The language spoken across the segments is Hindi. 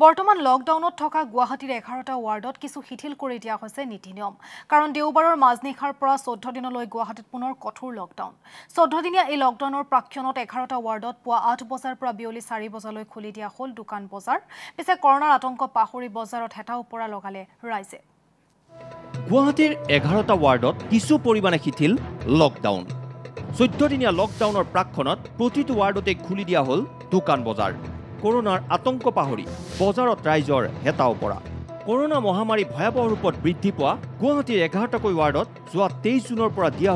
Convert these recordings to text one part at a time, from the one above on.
बर्तमान लकडाउनत थका गुवाहाटीर 11टा वार्डत किछु शिथिल करि दिया होइसे नीति नियम कारण देउबारर माझनिखार पर 14 दिनলৈ गुवाहाटीत पुनर कठोर लकडाउन 14 दिनिया ए लकडाउनर प्राक्षणत 11टा वार्डत पुआ 8 बजार पर बियली 4 बजाলৈ खुली दिया होल दुकान बजार पिसे कोरोनार आतंक पाहुरी बजारत हेटा उपरा लगाले राइजे गुवाहाटीर 11टा वार्डत किछु परिमाणे शिथिल लकडाउन 14 दिनिया लकडाउनर प्राक्षणत प्रतिटु वार्डते खुली दिया होल दुकान बजार कोरोनार आतंक पाहरी बजारत राइजर हेटाओ पड़ा कोरोना महामारी भयावह रूपत बृद्धि पा गुवाहाटीर 11टाक वार्डत जो 23 जुनर दिया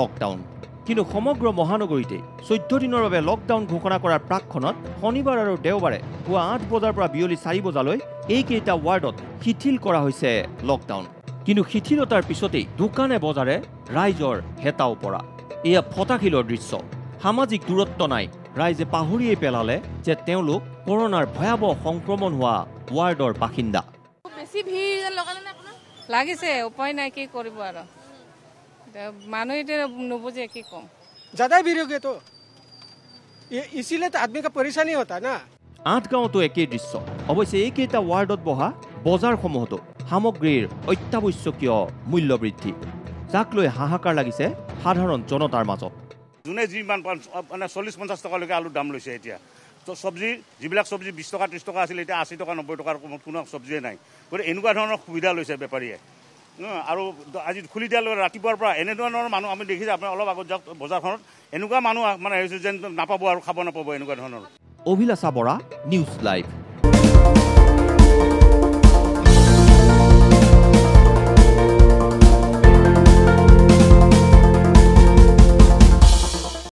लकडाउन किन्तु समग्र महानगरीते 14 दिनर बारे लकडाउन घोषणा करार प्राक्षणत शनिवार और देवबारे पुआ 8 बजार पर बियली 4 बजालै एइकेइटा वार्डत शिथिल करा होइसे लकडाउन किन्तु शिथिलतार पिछते दुकाने बजारे राइजर हेटाओ पड़ा एया फटाखिलर दृश्य सामाजिक दूरत्व नाई राइजे पाहुरिये पेलाले जे तेवलोक कोरोनार भयावह संक्रमण हुआ वार्डर बासिंदा बेसी भीड़ लगाले ना आपन लागिसे उपाय नाय की करिबो आरो मानुइते नबुझे की कम ज्यादा भीड़ होगे तो ये इसीलिए तो आदमी का परेशानी होता है ना 8 गांव तो एक ही दृश्य अवश्य एक ही ता वार्डत बहा बजार खमहतो सामग्रीर अत्यावश्यकीय मूल्य बृद्धि जाक लय हाहाकार लागिसे साधारण जनतार माजत जुने जी मान माना 40-50 टकालैके आलुर दाम लैसे एतिया तो सब्जी जिबिलाक सब्जी 20 टका 30 टका आछिल एटा 80 टका 90 टकार कोनो सब्जिए नाई गरे एनुका धৰণৰ सुविधा লৈছে বেপাৰীয়ে আৰু আজি খুলি দিয়া লৈ ৰাতিপুৱাৰ পৰা এনে ধৰণৰ মানুহ আমি দেখিছে আপুনি অলপ আগত যাওক বজাৰখনত এনুকা মানুহ মানে হৈছে যেন নাপাব আৰু খাব নাপাব এনুকা ধৰণৰ অভিলাষা বৰা নিউজ লাইভ।